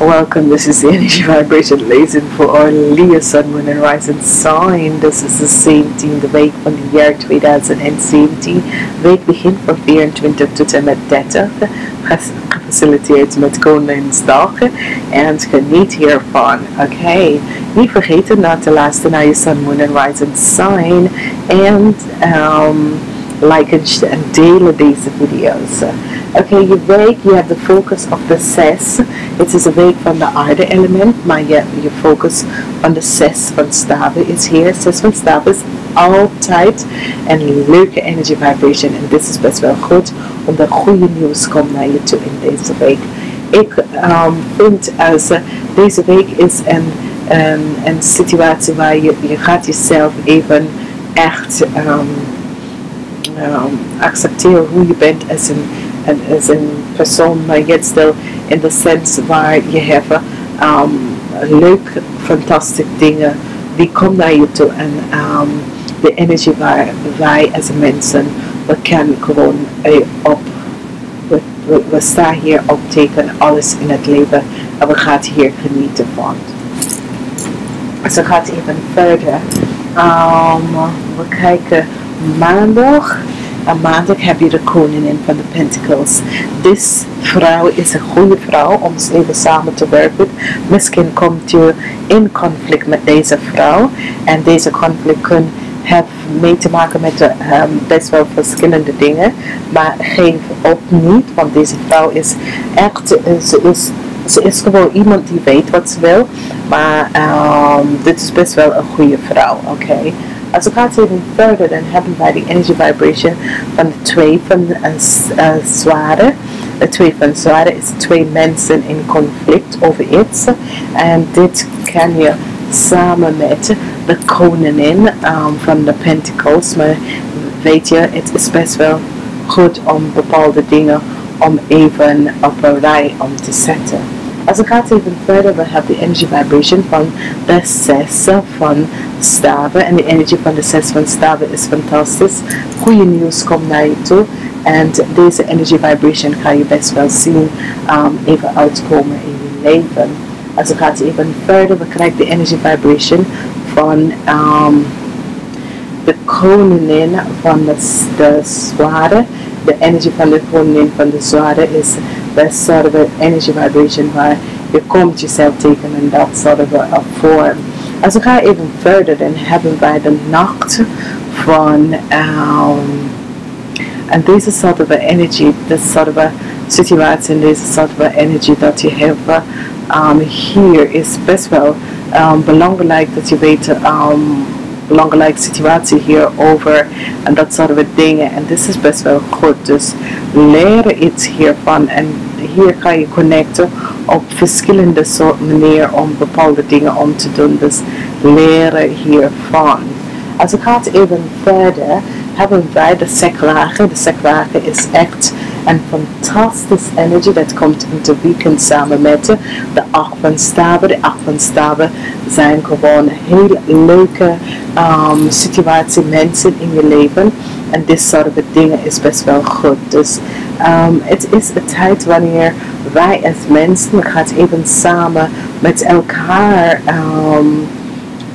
Welcome, this is the energy vibration lesson for our Leo, Sun, Moon and Rising sign. This is the 17th week from the year 2017. Week begint op 24 tot en met 30. Gefaciliteerd met Koningsdag. En geniet hiervan. Oké. Niet vergeten na te luisteren naar je Sun, Moon en Rising sign. En like en delen deze video's. Okay, je week, you have the focus of the zes. Het is een week van de aarde element, maar je focus van de zes van staven is hier. Zes van staven is altijd een leuke energy vibration. En dit is best wel goed, omdat goede nieuws komt naar je toe in deze week. Ik vind als deze week is een situatie waar je gaat jezelf even echt accepteren hoe je bent als een persoon, maar jetzt wel in de sens waar je hebt leuk, fantastische dingen die komen naar je toe en de energie waar wij als mensen, we kunnen gewoon op, we staan hier op tekenen, alles in het leven en we gaan hier genieten van. Ze gaat even verder. We kijken maandag. En maandag heb je de koningin van de Pentacles. Deze vrouw is een goede vrouw om ons leven samen te werken. Misschien komt je in conflict met deze vrouw. En deze conflict kan mee te maken met best wel verschillende dingen. Maar geef op niet, want deze vrouw is echt, ze is gewoon iemand die weet wat ze wil. Maar dit is best wel een goede vrouw, oké. Als we gaan even verder, dan hebben wij de energy vibration van de twee van zwaarden. De twee van zwaarden is twee mensen in conflict over iets. En dit kan je samen met de koningin van de Pentacles. Maar weet je, het is best wel goed om bepaalde dingen om even op een rij om te zetten. Als we gaan even verder, we hebben de energy vibration van de zes van staven. En de energie van de zes van staven is fantastisch. Goede nieuws komt naar je toe. En deze energy vibration kan je best wel zien even uitkomen in je leven. Als we gaan even verder, we krijgen de energy vibration van de koningin van de zwaarden. De energie van de koningin van de zwaarden is dat soort of energy vibration waar je komt jezelf tekenen in dat soort of vorm. Als we gaan even verder, dan hebben wij de nacht van en deze soort of energy, deze soort of situatie en deze soort of energy dat je hebt hier is best wel belangrijk dat je weet belangrijke situatie hier over en dat soort dingen en dit is best wel goed, dus leren iets hiervan en hier kan je connecten op verschillende soorten manieren om bepaalde dingen om te doen, dus leren hiervan. Als ik gaat even verder, hebben wij de sekwagen. De sekwagen is echt een fantastische energie dat komt in de weekend samen met de acht van staven. De acht van staven zijn gewoon heel leuke situatie mensen in je leven en dit soort van dingen is best wel goed. Dus het is een tijd wanneer wij als mensen gaan even samen met elkaar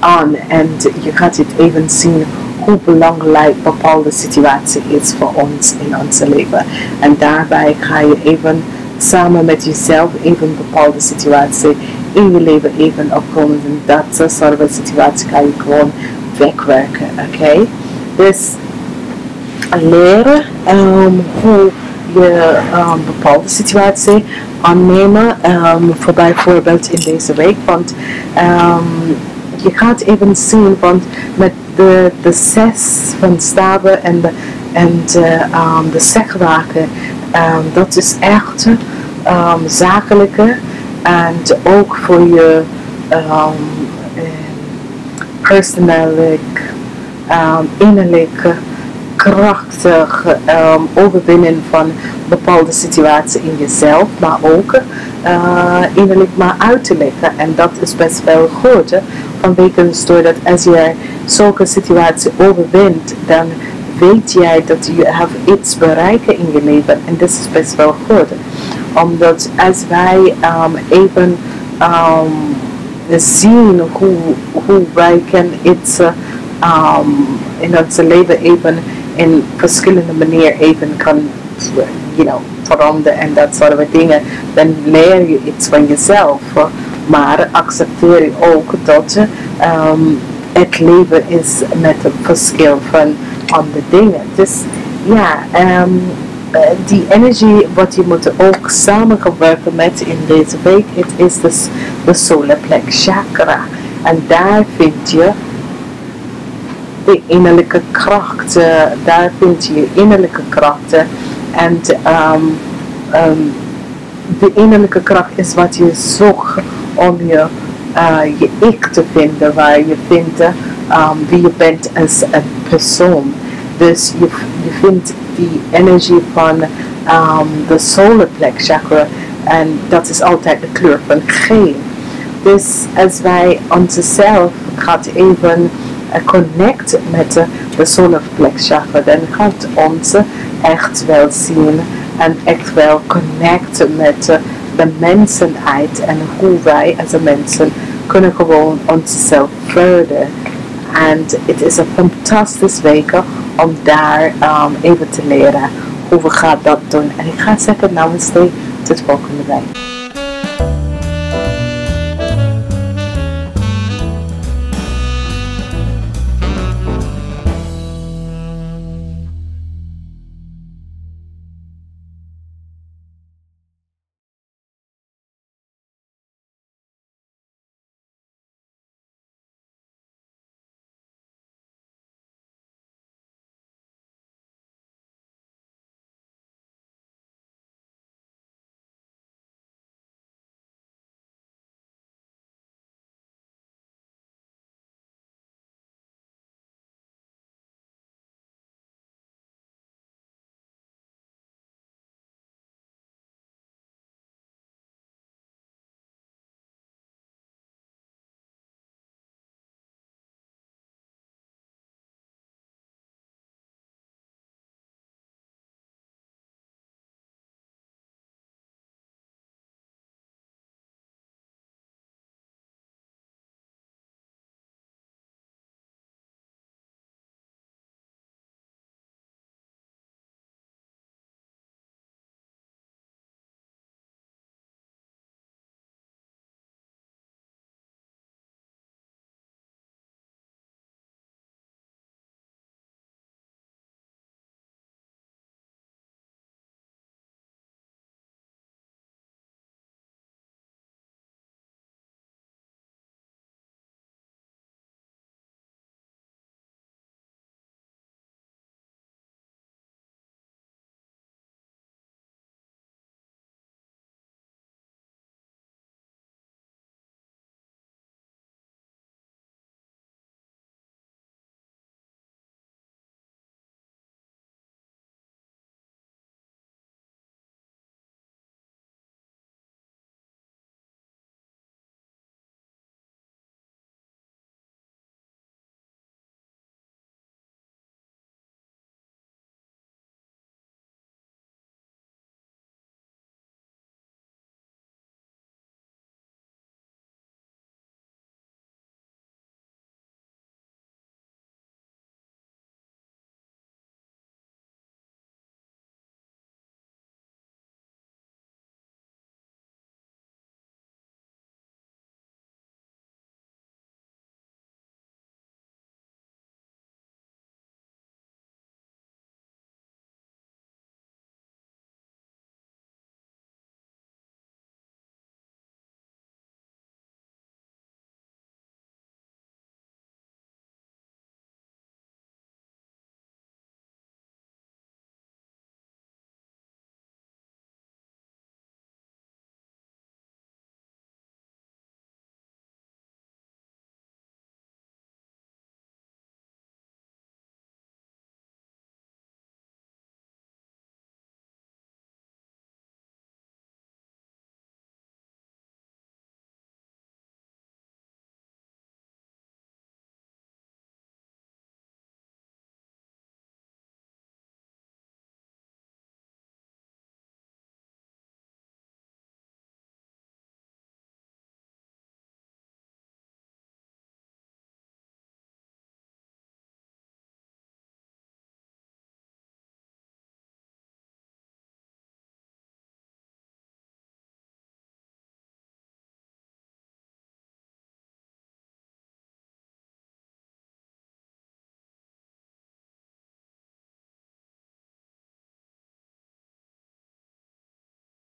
aan en je gaat het even zien hoe belangrijk bepaalde situatie is voor ons in ons leven. En daarbij ga je even samen met jezelf even bepaalde situatie in je leven even opkomen. En dat soort van situatie kan je gewoon wegwerken. Oké? Dus leren hoe je bepaalde situatie aannemen. Voor bijvoorbeeld in deze week. Want je gaat even zien, want met de zes van staven en de zegwagen, dat is echt zakelijke en ook voor je persoonlijk, innerlijke, krachtig overwinnen van bepaalde situaties in jezelf, maar ook innerlijk maar uiterlijk. En dat is best wel goed, vanwege doordat als je zulke situatie overwint, dan weet jij dat je iets bereiken in je leven. En dat is best wel goed. Omdat als wij even zien hoe wij kunnen iets in ons leven even in verschillende manieren even kan veranderen en dat soort van dingen, dan leer je iets van jezelf. Maar accepteer je ook dat het leven is met het verschil van andere dingen. Dus ja, die energie wat je moet ook samenwerken met in deze week, het is dus de solar plexus chakra. En daar vind je de innerlijke krachten, daar vind je innerlijke krachten. En de innerlijke kracht is wat je zoekt om je ik te vinden, waar je vindt wie je bent als een persoon. Dus je vindt die energie van de solar plexus chakra en dat is altijd de kleur van geel. Dus als wij onszelf gaan even connecten met de solar plexus chakra, dan gaat ons echt wel zien en echt wel connecten met de mensenheid en hoe wij als mensen kunnen gewoon onszelf verder. En het is een fantastische week om daar even te leren hoe we gaan dat doen. En ik ga zeggen, namaste, tot volgende week.